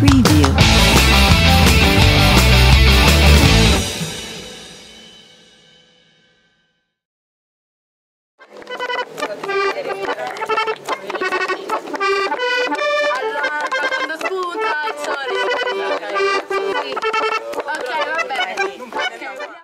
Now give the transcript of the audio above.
preview.